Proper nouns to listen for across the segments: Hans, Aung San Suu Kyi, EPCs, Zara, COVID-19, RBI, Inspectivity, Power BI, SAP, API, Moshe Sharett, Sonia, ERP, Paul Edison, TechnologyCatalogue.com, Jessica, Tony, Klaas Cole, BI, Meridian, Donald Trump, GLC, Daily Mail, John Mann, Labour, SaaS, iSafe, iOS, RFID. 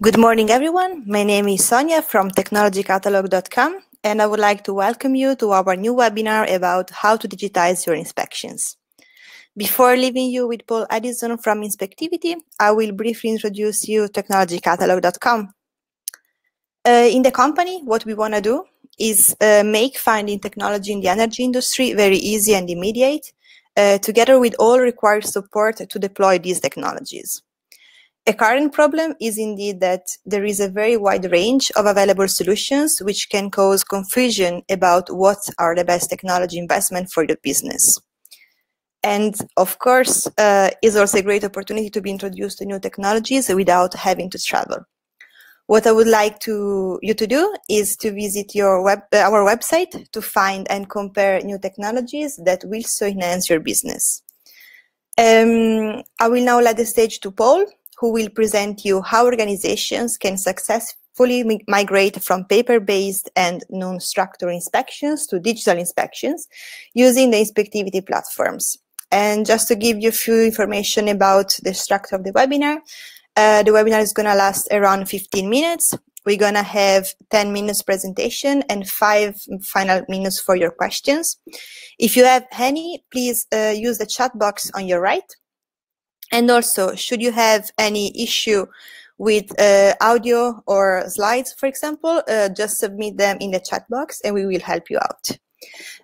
Good morning, everyone. My name is Sonia from TechnologyCatalogue.com, and I would like to welcome you to our new webinar about how to digitize your inspections. Before leaving you with Paul Edison from Inspectivity, I will briefly introduce you to TechnologyCatalogue.com. In the company, what we want to do is make finding technology in the energy industry very easy and immediate, together with all required support to deploy these technologies. A current problem is indeed that there is a very wide range of available solutions which can cause confusion about what are the best technology investment for the business. And of course, is also a great opportunity to be introduced to new technologies without having to travel. What I would like you to do is to visit our website to find and compare new technologies that will so enhance your business. I will now let the stage to Paul, who will present you how organizations can successfully migrate from paper-based and non-structured inspections to digital inspections using the Inspectivity platforms. And just to give you a few information about the structure of the webinar is gonna last around 15 minutes. We're gonna have 10 minutes presentation and 5 final minutes for your questions. If you have any, please use the chat box on your right. And also, should you have any issue with audio or slides, for example, just submit them in the chat box and we will help you out.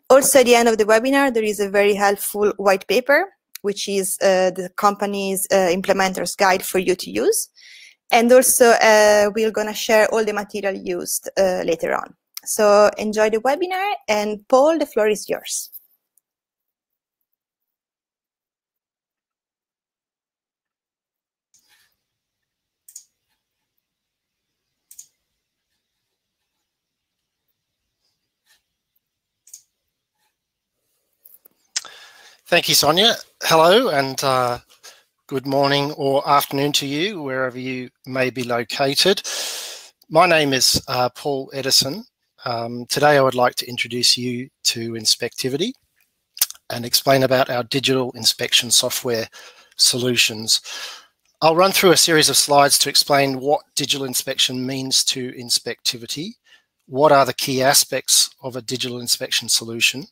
Also, at the end of the webinar, there is a very helpful white paper, which is the company's implementer's guide for you to use. And also, we're going to share all the material used later on. So enjoy the webinar, and Paul, the floor is yours. Thank you, Sonia. Hello, and good morning or afternoon to you, wherever you may be located. My name is Paul Edison. Today, I would like to introduce you to Inspectivity and explain about our digital inspection software solutions. I'll run through a series of slides to explain what digital inspection means to Inspectivity, what are the key aspects of a digital inspection solution.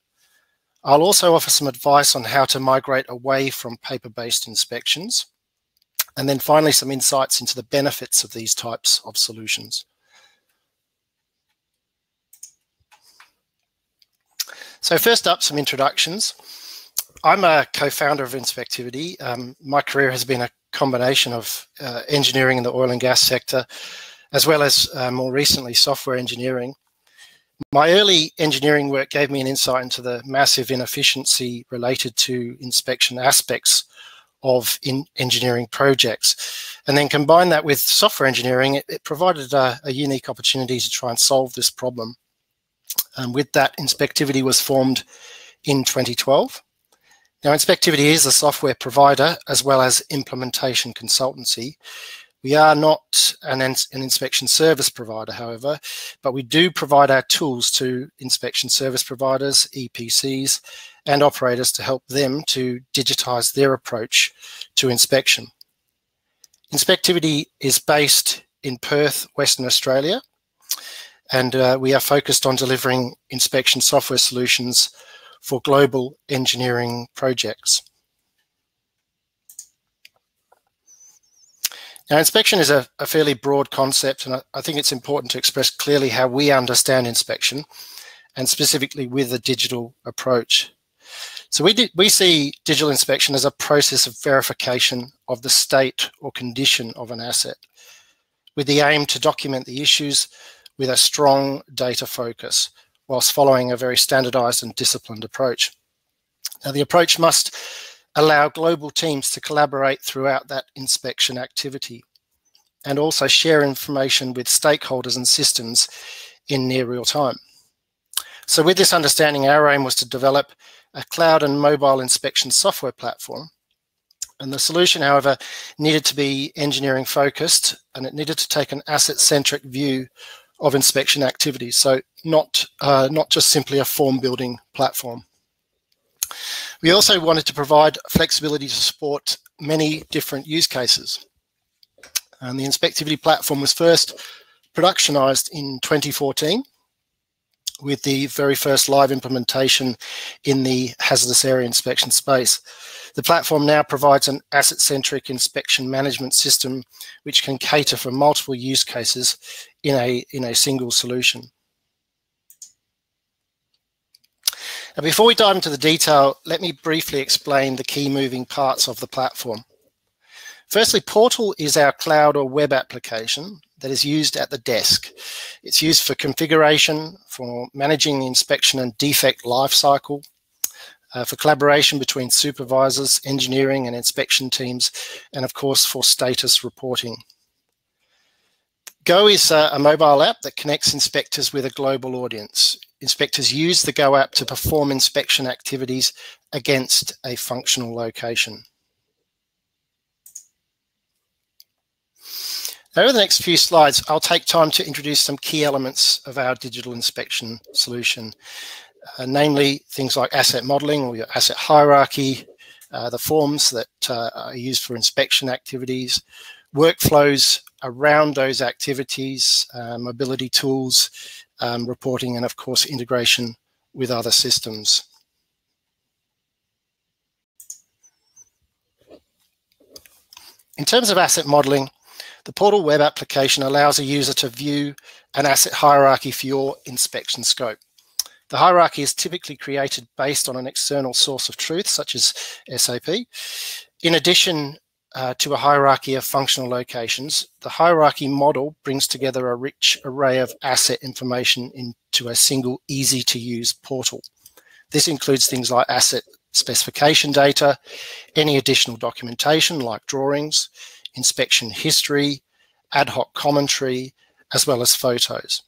I'll also offer some advice on how to migrate away from paper-based inspections, and then finally some insights into the benefits of these types of solutions. So first up, some introductions. I'm a co-founder of Inspectivity. My career has been a combination of engineering in the oil and gas sector, as well as more recently software engineering. My early engineering work gave me an insight into the massive inefficiency related to inspection aspects of engineering projects. And then combine that with software engineering, it provided a unique opportunity to try and solve this problem. And with that, Inspectivity was formed in 2012. Now, Inspectivity is a software provider as well as implementation consultancy. We are not an inspection service provider, however, but we do provide our tools to inspection service providers, EPCs, and operators to help them to digitize their approach to inspection. Inspectivity is based in Perth, Western Australia, and we are focused on delivering inspection software solutions for global engineering projects. Now, inspection is a fairly broad concept, and I think it's important to express clearly how we understand inspection, and specifically with a digital approach. So we see digital inspection as a process of verification of the state or condition of an asset, with the aim to document the issues with a strong data focus, whilst following a very standardised and disciplined approach. Now, the approach must allow global teams to collaborate throughout that inspection activity and also share information with stakeholders and systems in near real time. So with this understanding, our aim was to develop a cloud and mobile inspection software platform. And the solution, however, needed to be engineering focused, and it needed to take an asset-centric view of inspection activities. So not just simply a form building platform. We also wanted to provide flexibility to support many different use cases. And the Inspectivity platform was first productionized in 2014 with the very first live implementation in the hazardous area inspection space. The platform now provides an asset-centric inspection management system which can cater for multiple use cases in a single solution. Now, before we dive into the detail, let me briefly explain the key moving parts of the platform. Firstly, Portal is our cloud or web application that is used at the desk. It's used for configuration, for managing the inspection and defect lifecycle, for collaboration between supervisors, engineering and inspection teams, and of course for status reporting. Go is a mobile app that connects inspectors with a global audience. Inspectors use the Go app to perform inspection activities against a functional location. Over the next few slides, I'll take time to introduce some key elements of our digital inspection solution, namely things like asset modeling or your asset hierarchy, the forms that are used for inspection activities, workflows around those activities, mobility tools, reporting, and of course integration with other systems. In terms of asset modeling, the Portal web application allows a user to view an asset hierarchy for your inspection scope. The hierarchy is typically created based on an external source of truth, such as SAP. In addition to a hierarchy of functional locations, the hierarchy model brings together a rich array of asset information into a single easy-to-use portal. This includes things like asset specification data, any additional documentation like drawings, inspection history, ad hoc commentary, as well as photos.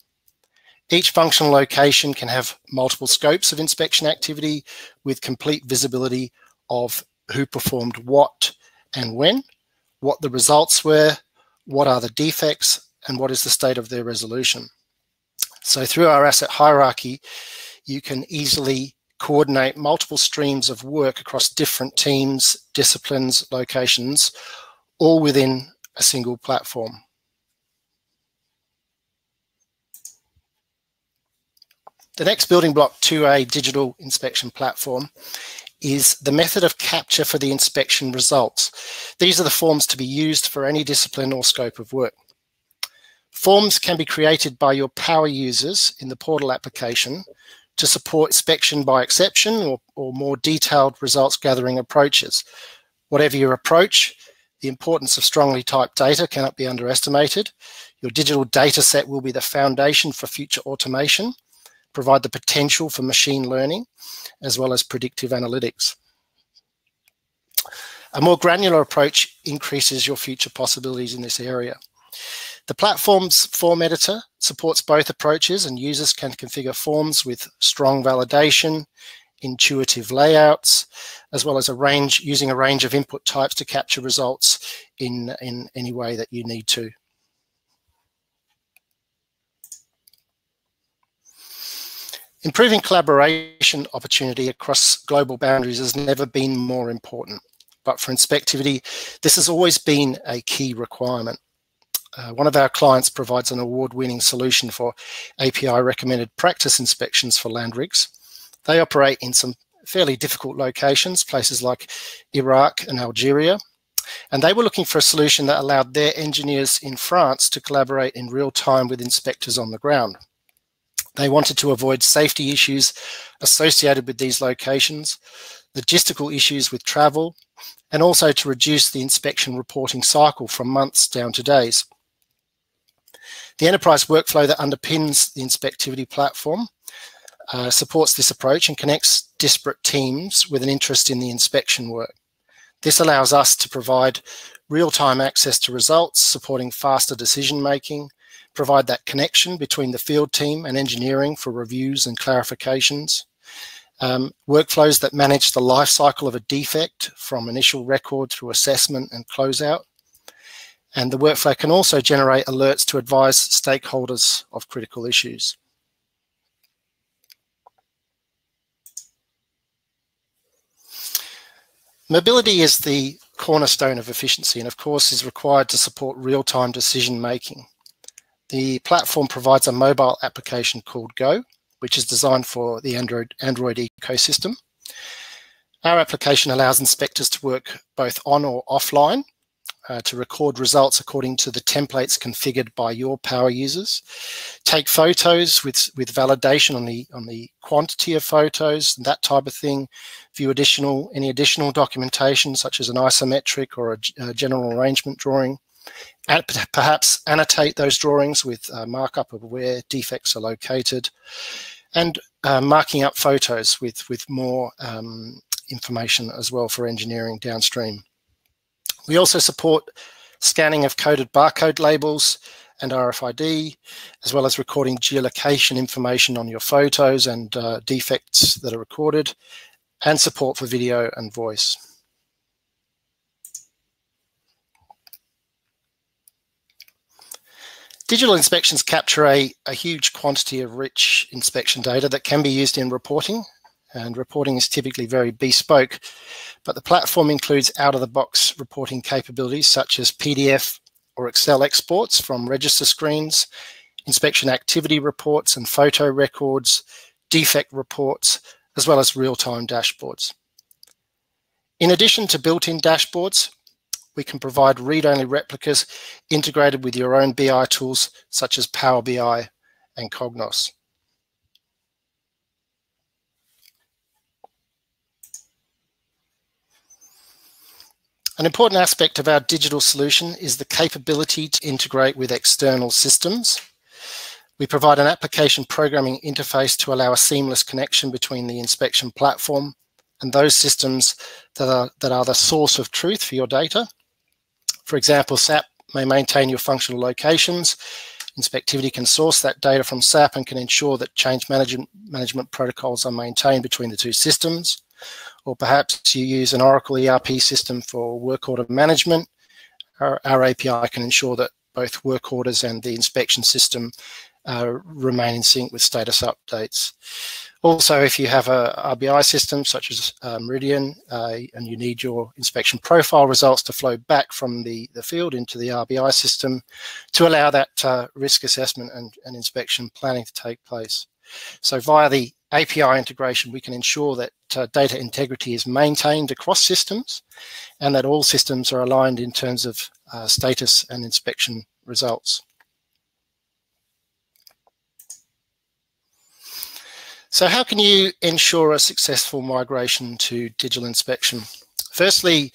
Each functional location can have multiple scopes of inspection activity with complete visibility of who performed what and when, what the results were, what are the defects, and what is the state of their resolution. So through our asset hierarchy, you can easily coordinate multiple streams of work across different teams, disciplines, locations, all within a single platform. The next building block to a digital inspection platform is the method of capture for the inspection results. These are the forms to be used for any discipline or scope of work. Forms can be created by your power users in the Portal application to support inspection by exception or more detailed results gathering approaches. Whatever your approach, the importance of strongly typed data cannot be underestimated. Your digital data set will be the foundation for future automation, provide the potential for machine learning, as well as predictive analytics. A more granular approach increases your future possibilities in this area. The platform's form editor supports both approaches, and users can configure forms with strong validation, intuitive layouts, as well as using a range of input types to capture results in any way that you need to. Improving collaboration opportunity across global boundaries has never been more important, but for Inspectivity, this has always been a key requirement. One of our clients provides an award-winning solution for API recommended practice inspections for land rigs. They operate in some fairly difficult locations, places like Iraq and Algeria, and they were looking for a solution that allowed their engineers in France to collaborate in real time with inspectors on the ground. They wanted to avoid safety issues associated with these locations, logistical issues with travel, and also to reduce the inspection reporting cycle from months down to days. The enterprise workflow that underpins the Inspectivity platform supports this approach and connects disparate teams with an interest in the inspection work. This allows us to provide real-time access to results, supporting faster decision-making, provide that connection between the field team and engineering for reviews and clarifications, workflows that manage the life cycle of a defect from initial record through assessment and closeout, and the workflow can also generate alerts to advise stakeholders of critical issues. Mobility is the cornerstone of efficiency and, of course, is required to support real-time decision-making. The platform provides a mobile application called Go, which is designed for the Android ecosystem. Our application allows inspectors to work both on or offline, to record results according to the templates configured by your power users, take photos with validation on the quantity of photos and that type of thing, view any additional documentation such as an isometric or a general arrangement drawing, and perhaps annotate those drawings with markup of where defects are located, and marking up photos with more information as well for engineering downstream. We also support scanning of coded barcode labels and RFID, as well as recording geolocation information on your photos and defects that are recorded, and support for video and voice. Digital inspections capture a huge quantity of rich inspection data that can be used in reporting, and reporting is typically very bespoke, but the platform includes out-of-the-box reporting capabilities such as PDF or Excel exports from register screens, inspection activity reports and photo records, defect reports, as well as real-time dashboards. In addition to built-in dashboards, we can provide read-only replicas integrated with your own BI tools such as Power BI and Cognos. An important aspect of our digital solution is the capability to integrate with external systems. We provide an application programming interface to allow a seamless connection between the inspection platform and those systems that are the source of truth for your data. For example, SAP may maintain your functional locations. Inspectivity can source that data from SAP and can ensure that change management protocols are maintained between the two systems. Or perhaps you use an Oracle ERP system for work order management. Our API can ensure that both work orders and the inspection system remain in sync with status updates. Also, if you have a RBI system such as Meridian and you need your inspection profile results to flow back from the field into the RBI system to allow that risk assessment and inspection planning to take place. So via the API integration, we can ensure that data integrity is maintained across systems and that all systems are aligned in terms of status and inspection results. So how can you ensure a successful migration to digital inspection? Firstly,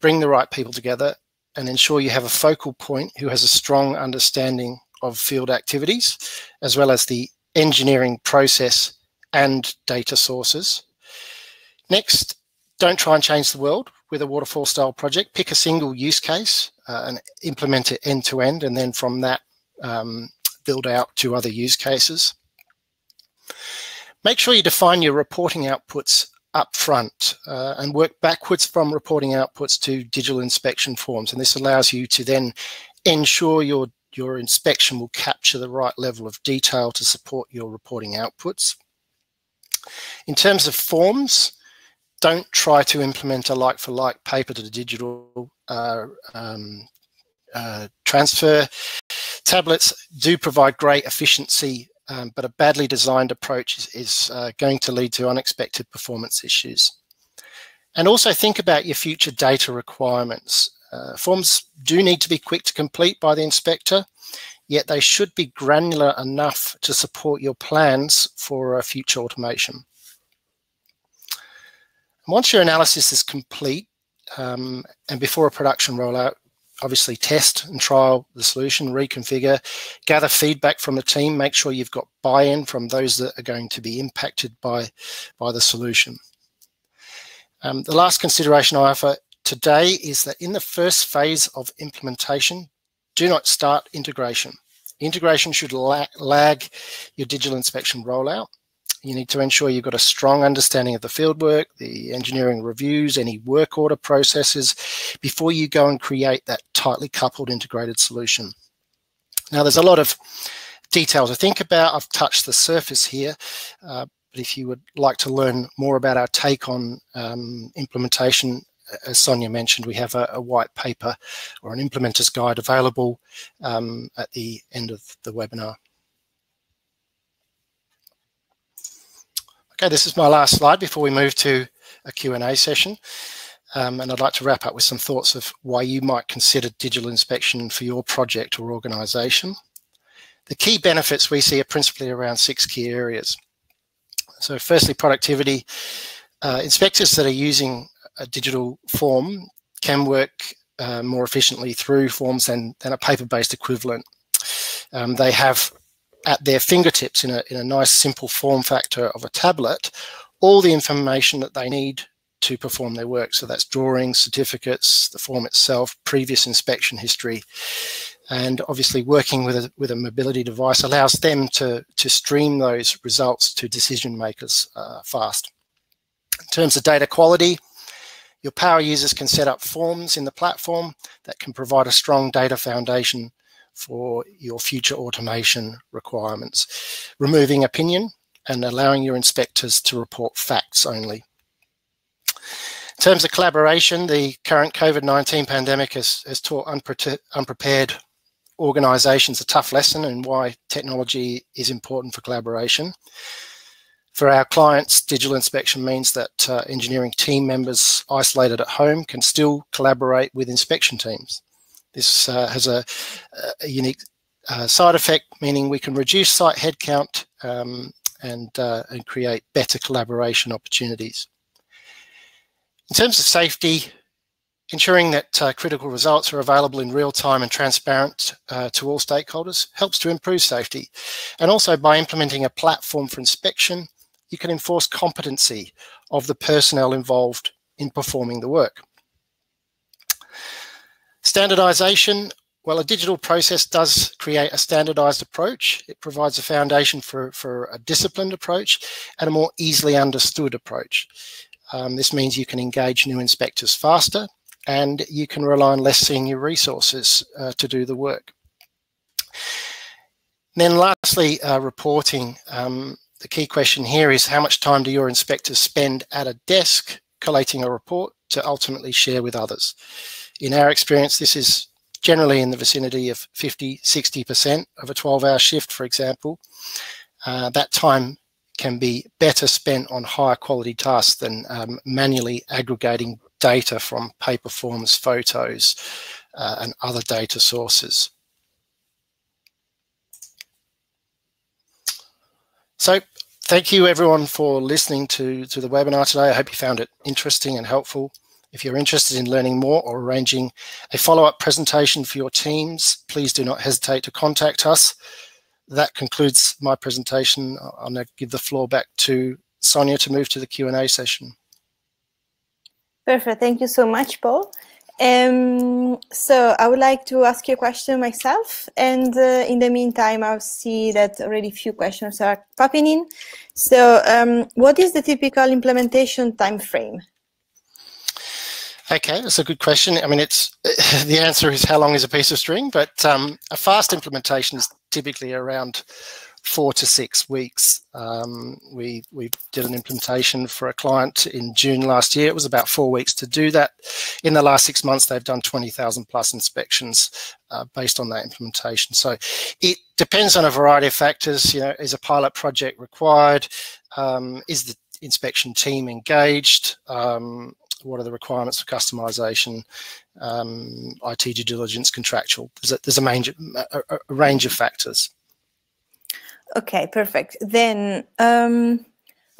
bring the right people together and ensure you have a focal point who has a strong understanding of field activities, as well as the engineering process and data sources. Next, don't try and change the world with a waterfall style project. Pick a single use case and implement it end to end, and then from that build out to other use cases. Make sure you define your reporting outputs up front and work backwards from reporting outputs to digital inspection forms, and this allows you to then ensure your inspection will capture the right level of detail to support your reporting outputs. In terms of forms, don't try to implement a like-for-like paper to digital transfer. Tablets do provide great efficiency, but a badly designed approach is going to lead to unexpected performance issues. And also think about your future data requirements. Forms do need to be quick to complete by the inspector, yet they should be granular enough to support your plans for future automation. Once your analysis is complete, and before a production rollout, obviously test and trial the solution, reconfigure, gather feedback from the team, make sure you've got buy-in from those that are going to be impacted by the solution. The last consideration I offer today is that in the first phase of implementation, do not start integration. Integration should lag your digital inspection rollout. You need to ensure you've got a strong understanding of the fieldwork, the engineering reviews, any work order processes before you go and create that tightly coupled integrated solution. Now, there's a lot of detail to think about. I've touched the surface here, but if you would like to learn more about our take on implementation as Sonia mentioned, we have a white paper or an implementer's guide available at the end of the webinar. Okay, this is my last slide before we move to a Q&A session. And I'd like to wrap up with some thoughts of why you might consider digital inspection for your project or organisation. The key benefits we see are principally around 6 key areas. So firstly, productivity. Inspectors that are using a digital form can work more efficiently through forms than a paper-based equivalent. They have at their fingertips, in a nice simple form factor of a tablet, all the information that they need to perform their work. So that's drawings, certificates, the form itself, previous inspection history. And obviously working with a mobility device allows them to stream those results to decision makers fast. In terms of data quality, your power users can set up forms in the platform that can provide a strong data foundation for your future automation requirements, removing opinion and allowing your inspectors to report facts only. In terms of collaboration, the current COVID-19 pandemic has taught unprepared organisations a tough lesson in why technology is important for collaboration. For our clients, digital inspection means that engineering team members isolated at home can still collaborate with inspection teams. This has a unique side effect, meaning we can reduce site headcount and create better collaboration opportunities. In terms of safety, ensuring that critical results are available in real time and transparent to all stakeholders helps to improve safety. And also by implementing a platform for inspection, you can enforce competency of the personnel involved in performing the work. Standardization. Well, a digital process does create a standardized approach. It provides a foundation for a disciplined approach and a more easily understood approach. This means you can engage new inspectors faster and you can rely on less senior resources to do the work. And then lastly, reporting. The key question here is how much time do your inspectors spend at a desk collating a report to ultimately share with others? In our experience, this is generally in the vicinity of 50–60% of a 12-hour shift, for example. That time can be better spent on higher quality tasks than manually aggregating data from paper forms, photos, and other data sources. So thank you everyone for listening to the webinar today. I hope you found it interesting and helpful. If you're interested in learning more or arranging a follow-up presentation for your teams, please do not hesitate to contact us. That concludes my presentation. I'll now give the floor back to Sonia to move to the Q&A session. Perfect. Thank you so much, Paul. So I would like to ask you a question myself. And in the meantime, I'll see that already a few questions are popping in. So what is the typical implementation timeframe? Okay, that's a good question. I mean, the answer is how long is a piece of string, but a fast implementation is typically around 4 to 6 weeks. We did an implementation for a client in June last year. It was about 4 weeks to do that. In the last 6 months, they've done 20,000+ inspections based on that implementation. So it depends on a variety of factors. You know, is a pilot project required? Is the inspection team engaged? What are the requirements for customization, IT due diligence, contractual? There's a range of factors. Okay, perfect. Then,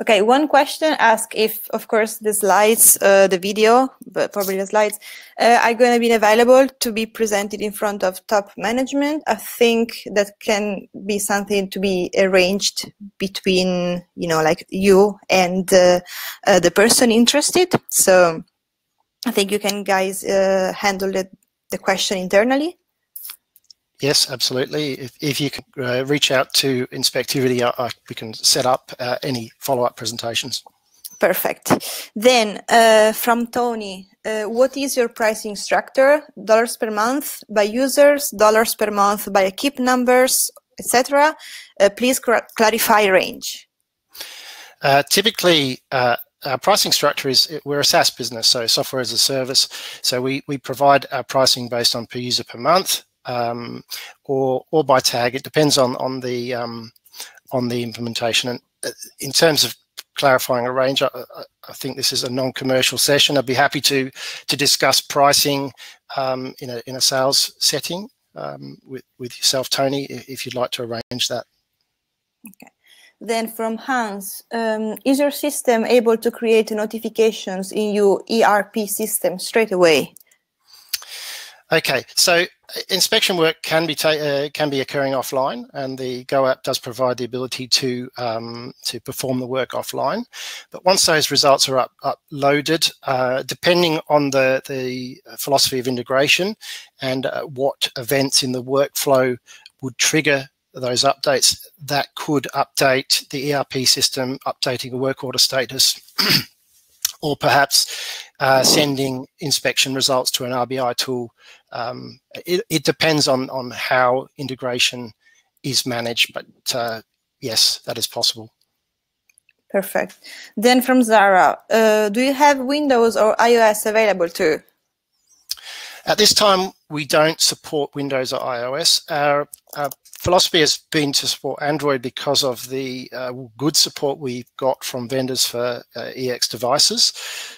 okay, one question asks if, of course, the slides, the video, but probably the slides, are going to be available to be presented in front of top management. I think that can be something to be arranged between, you know, like you and the person interested. So I think you can guys handle the question internally. Yes, absolutely. If you can reach out to Inspectivity, we can set up any follow-up presentations. Perfect. Then from Tony, what is your pricing structure? Dollars per month by users, dollars per month by keep numbers, etc. Please clarify range. Typically, our pricing structure is we're a SaaS business, so software as a service. So we provide our pricing based on per user per month, or by tag. It depends on the implementation. And in terms of clarifying a range, I think this is a non-commercial session. I'd be happy to discuss pricing in a sales setting with yourself, Tony, if you'd like to arrange that. Okay. Then from Hans, is your system able to create notifications in your ERP system straight away? Okay, so inspection work can be occurring offline, and the Go app does provide the ability to perform the work offline. But once those results are uploaded, depending on the philosophy of integration and what events in the workflow would trigger those updates, that could update the ERP system, updating a work order status, or perhaps sending inspection results to an RBI tool. It depends on how integration is managed, but yes, that is possible. Perfect. Then from Zara, do you have Windows or iOS available too? At this time, we don't support Windows or iOS. Our philosophy has been to support Android because of the good support we've got from vendors for EX devices.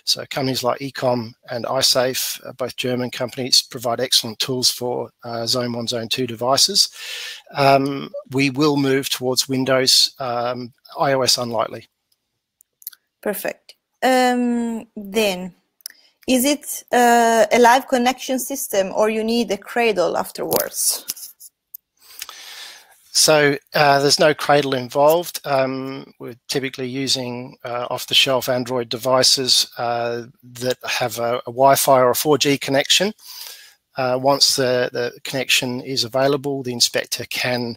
So companies like Ecom and iSafe, both German companies, provide excellent tools for Zone 1, Zone 2 devices. We will move towards Windows, iOS unlikely. Perfect. Then, is it a live connection system, or you need a cradle afterwards? So there's no cradle involved. We're typically using off-the-shelf Android devices that have a Wi-Fi or a 4G connection. Once the connection is available, the inspector can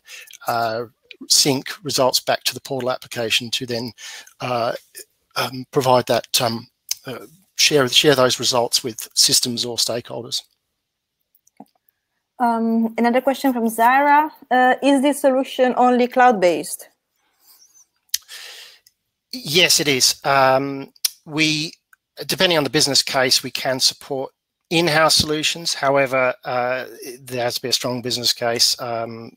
sync results back to the portal application to then provide that share those results with systems or stakeholders. Another question from Zara. Is this solution only cloud-based? Yes, it is. We, depending on the business case, we can support in-house solutions. However, there has to be a strong business case.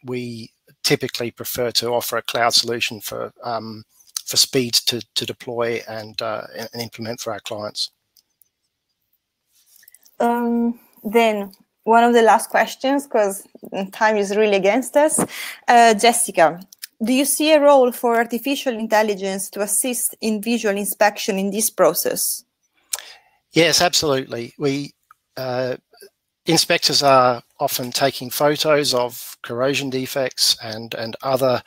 We typically prefer to offer a cloud solution for speed to deploy and implement for our clients. Then one of the last questions, because time is really against us. Jessica, do you see a role for artificial intelligence to assist in visual inspection in this process? Yes, absolutely. We inspectors are often taking photos of corrosion defects and other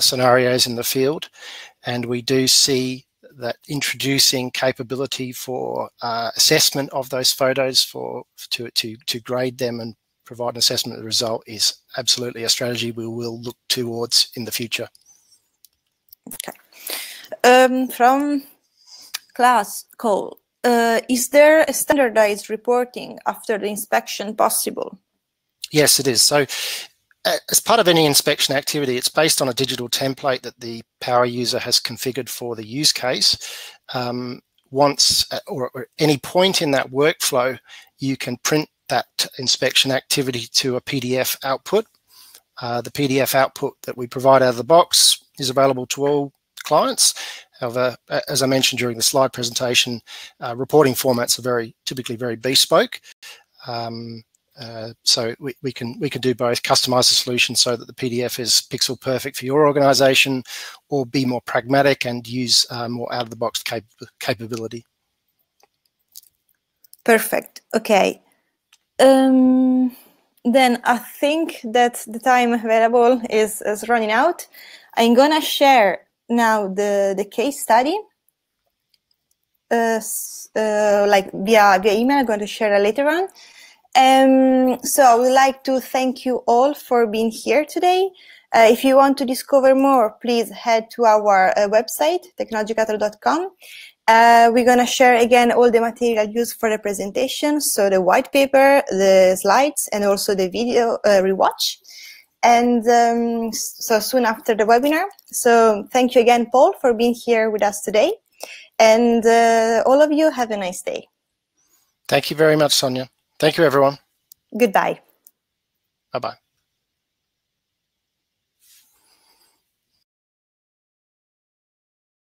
scenarios in the field, and we do see that introducing capability for assessment of those photos to grade them and provide an assessment of the result is absolutely a strategy we will look towards in the future. Okay. From Klaas Cole, is there a standardized reporting after the inspection possible? Yes, it is. So as part of any inspection activity, it's based on a digital template that the power user has configured for the use case. Once or at any point in that workflow, you can print that inspection activity to a PDF output. The PDF output that we provide out of the box is available to all clients. However, as I mentioned during the slide presentation, reporting formats are typically very bespoke. So we can do both, customize the solution so that the PDF is pixel perfect for your organization, or be more pragmatic and use more out-of-the-box capability. Perfect. Okay. Then I think that the time available is running out. I'm going to share now the case study. Like via email, I'm going to share that later on. So I would like to thank you all for being here today. If you want to discover more, please head to our website, TechnologyCatalogue.com. We're going to share again all the material used for the presentation, so the white paper, the slides, and also the video rewatch, and so soon after the webinar. So thank you again, Paul, for being here with us today. And all of you, have a nice day. Thank you very much, Sonia. Thank you, everyone. Goodbye. Bye-bye.